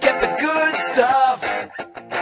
Get the good stuff.